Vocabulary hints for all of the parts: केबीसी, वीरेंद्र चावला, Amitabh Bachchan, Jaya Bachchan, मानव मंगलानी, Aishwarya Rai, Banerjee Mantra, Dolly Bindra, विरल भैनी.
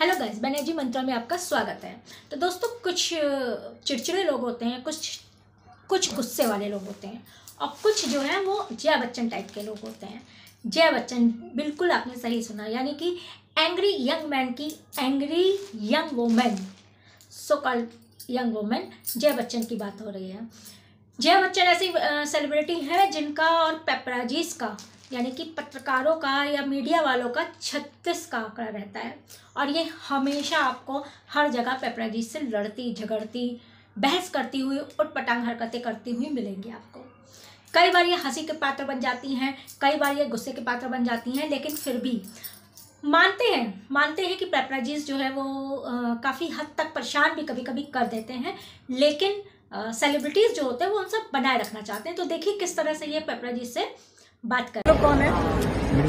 Hello guys, Banerjee मंत्रा में आपका स्वागत है। तो दोस्तों, कुछ चिड़चिड़े लोग होते हैं, कुछ गुस्से वाले लोग होते हैं और कुछ जो है वो जया बच्चन टाइप के लोग होते हैं। जया बच्चन, बिल्कुल आपने सही सुना, यानी कि एंग्री यंग मैन की angry young women, so called young women Jaya Bachchan की बात हो रही है। जया बच्चन ऐसी सेलिब्रिटी है जिनका और पेपराजीज का, यानी कि पत्रकारों का या मीडिया वालों का 36 का आंकड़ा रहता है और ये हमेशा आपको हर जगह पेपराजीज से लड़ती झगड़ती बहस करती हुई उटपटांग हरकतें करती हुई मिलेंगी आपको। कई बार ये हंसी के पात्र बन जाती हैं, कई बार ये गुस्से के पात्र बन जाती हैं, लेकिन फिर भी मानते हैं कि पेपराजीज जो है वो काफ़ी हद तक परेशान भी कभी कभी कर देते हैं, लेकिन सेलिब्रिटीज़ जो होते हैं वो उन सब बनाए रखना चाहते हैं। तो देखिए किस तरह से ये पेपराजीज से बात कर। तो कौन है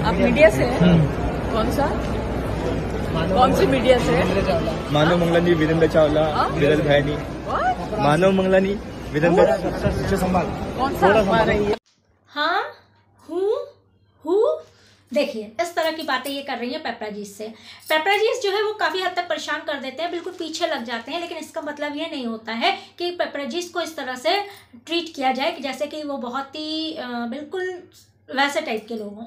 आप? मीडिया से है। कौन सी मीडिया से? मानव मंगलानी, वीरेंद्र चावला, विरल भैनी। मानव मंगलानी, वीरेंद्र कौन सा? हाँ, हूँ। देखिए इस तरह की बातें ये कर रही है पेपराजीज से। पेपराजीज जो है वो काफ़ी हद तक परेशान कर देते हैं, बिल्कुल पीछे लग जाते हैं, लेकिन इसका मतलब ये नहीं होता है कि पेपराजीज को इस तरह से ट्रीट किया जाए कि जैसे कि वो बहुत ही बिल्कुल वैसे टाइप के लोग हों।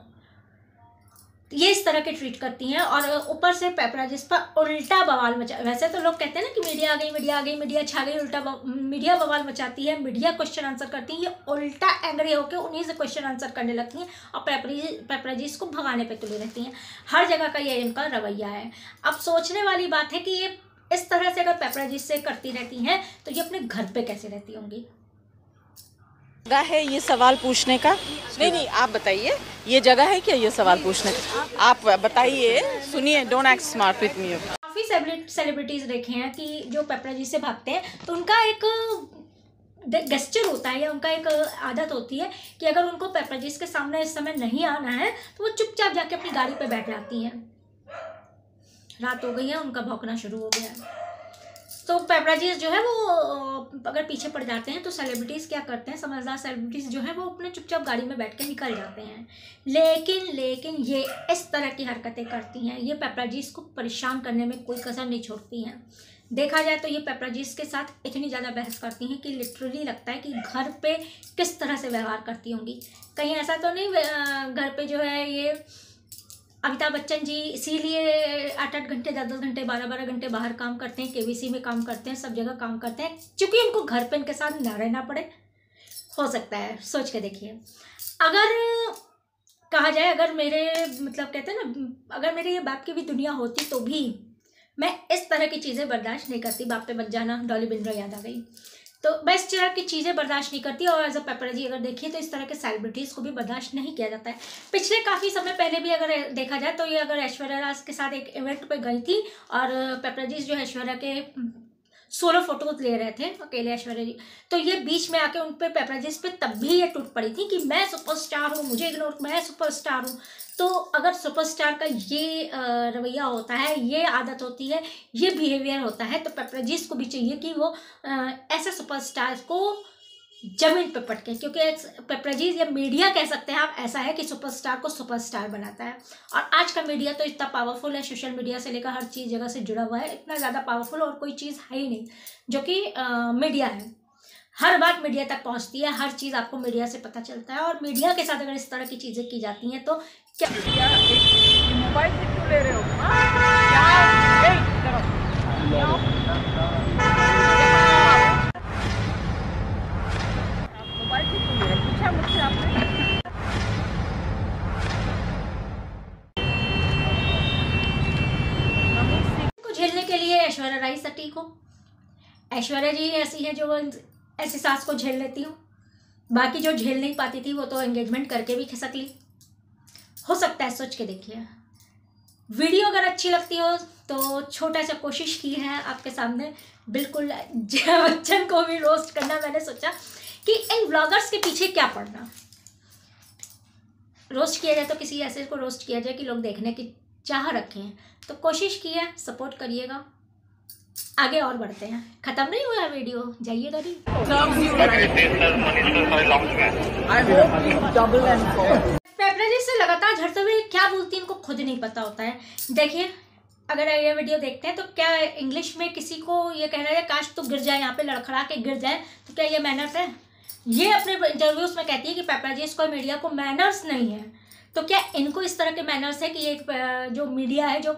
ये इस तरह के ट्रीट करती हैं और ऊपर से पेपराजीज पर उल्टा बवाल मचा। वैसे तो लोग कहते हैं ना कि मीडिया छा गई, मीडिया बवाल मचाती है, मीडिया क्वेश्चन आंसर करती है, ये उल्टा एंग्री होकर उन्हीं से क्वेश्चन आंसर करने लगती हैं और पेपराजीज को भगाने पे तुली रहती हैं। हर जगह का ये इनका रवैया है। अब सोचने वाली बात है कि ये इस तरह से अगर पेपराजीज से करती रहती हैं तो ये अपने घर पर कैसे रहती होंगी। जगह है ये सवाल पूछने का? नहीं, आप बताइए ये जगह है क्या ये सवाल पूछने का? आप बताइए, सुनिए, don't act smart with me. काफ़ी सेलिब्रिटीज़ देखे हैं कि जो पेपराजीज से भागते हैं तो उनका एक गेस्चर होता है या उनका एक आदत होती है कि अगर उनको पेपराजीज के सामने इस समय नहीं आना है तो वो चुपचाप जाके अपनी गाड़ी पर बैठ जाती हैं। रात हो गई है, उनका भौंकना शुरू हो गया है। तो पेपराजीज जो है वो अगर पीछे पड़ जाते हैं तो सेलिब्रिटीज़ क्या करते हैं, समझदार सेलिब्रिटीज़ जो है वो अपने चुपचाप गाड़ी में बैठ के निकल जाते हैं। लेकिन ये इस तरह की हरकतें करती हैं, ये पेपराजीज को परेशान करने में कोई कसर नहीं छोड़ती हैं। देखा जाए तो ये पेपराजीज के साथ इतनी ज़्यादा बहस करती हैं कि लिटरली लगता है कि घर पे किस तरह से व्यवहार करती होंगी। कहीं ऐसा तो नहीं घर पे जो है ये अमिताभ बच्चन जी इसीलिए 8-8 घंटे, 10-10 घंटे, 12-12 घंटे बाहर काम करते हैं, केबीसी में काम करते हैं, सब जगह काम करते हैं, क्योंकि उनको घर पे इनके साथ ना रहना पड़े। हो सकता है, सोच के देखिए। अगर कहा जाए, अगर मेरे मतलब कहते हैं ना, अगर मेरे ये बाप की भी दुनिया होती तो भी मैं इस तरह की चीज़ें बर्दाश्त नहीं करती। बाप पे बच जाना, डॉली बिंद्रा याद आ गई। तो मैं इस तरह की चीज़ें बर्दाश्त नहीं करती और एज अ पेपराजी अगर देखिए तो इस तरह के सेलिब्रिटीज़ को भी बर्दाश्त नहीं किया जाता है। पिछले काफ़ी समय पहले भी अगर देखा जाए तो ये अगर ऐश्वर्या राय के साथ एक इवेंट पे गई थी और पेपराजीज जो ऐश्वर्या के सोलो फोटोज ले रहे थे अकेले ऐश्वर्या जी, तो ये बीच में आके उन पर पेपराजीज पे तब भी ये टूट पड़ी थी कि मैं सुपरस्टार हूँ, मुझे इग्नोर, मैं सुपरस्टार हूँ। तो अगर सुपरस्टार का ये रवैया होता है, ये आदत होती है, ये बिहेवियर होता है, तो पेपराजीज को भी चाहिए कि वो ऐसे सुपरस्टार को जमीन पे पटके, क्योंकि पेपराजीज या मीडिया कह सकते हैं आप ऐसा है कि सुपरस्टार को सुपरस्टार बनाता है। और आज का मीडिया तो इतना पावरफुल है, सोशल मीडिया से लेकर हर चीज़ जगह से जुड़ा हुआ है, इतना ज़्यादा पावरफुल और कोई चीज़ है ही नहीं, जो कि मीडिया है। हर बात मीडिया तक पहुंचती है, हर चीज़ आपको मीडिया से पता चलता है और मीडिया के साथ अगर इस तरह की चीज़ें की जाती हैं तो क्या मोबाइल से क्यों ले रहे हो? मोबाइल से क्यों ले रहे हो? पूछा मुझसे आपने? को झेलने के लिए ऐश्वर्या राय सटीक हो। ऐश्वर्या जी ऐसी है जो ऐसे सास को झेल लेती हूँ, बाकी जो झेल नहीं पाती थी वो तो एंगेजमेंट करके भी खिसक ली। हो सकता है, सोच के देखिए। वीडियो अगर अच्छी लगती हो तो छोटा सा कोशिश की है आपके सामने, बिल्कुल जया बच्चन को भी रोस्ट करना। मैंने सोचा कि इन ब्लॉगर्स के पीछे क्या पड़ना, रोस्ट किया जाए तो किसी ऐसे को रोस्ट किया जाए कि लोग देखने की चाह रखें। तो कोशिश की है, सपोर्ट करिएगा, आगे और बढ़ते हैं। खत्म नहीं हुआ वीडियो, जाइए पेपराजीज से लगातार झड़ते हुए क्या बोलती इनको खुद नहीं पता होता है। देखिए अगर ये वीडियो देखते हैं तो क्या इंग्लिश में किसी को ये कहना है काश तो गिर जाए यहाँ पे लड़खड़ा के गिर जाए, तो क्या ये मैनर्स है? ये अपने इंटरव्यूज़ में कहती है कि पेपराजीज को मीडिया को मैनर्स नहीं है। तो क्या इनको इस तरह के मैनर्स है कि ये जो मीडिया है जो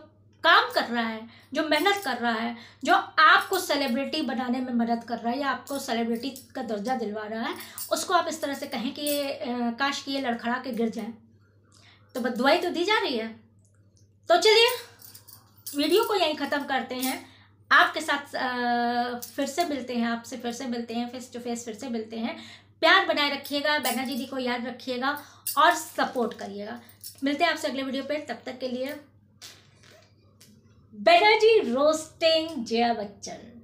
काम कर रहा है, जो मेहनत कर रहा है, जो आपको सेलिब्रिटी बनाने में मदद कर रहा है या आपको सेलिब्रिटी का दर्जा दिलवा रहा है, उसको आप इस तरह से कहें कि ये काश कि ये लड़खड़ा के गिर जाए, तो बददुआई तो दी जा रही है। तो चलिए वीडियो को यहीं ख़त्म करते हैं, आपके साथ फिर से मिलते हैं, आपसे फिर से मिलते हैं, फेस टू फेस फिर से मिलते हैं। प्यार बनाए रखिएगा, बैनर्जी दी को याद रखिएगा और सपोर्ट करिएगा। मिलते हैं आपसे अगले वीडियो पे, तब तक के लिए बैनर्जी रोस्टिंग जया बच्चन।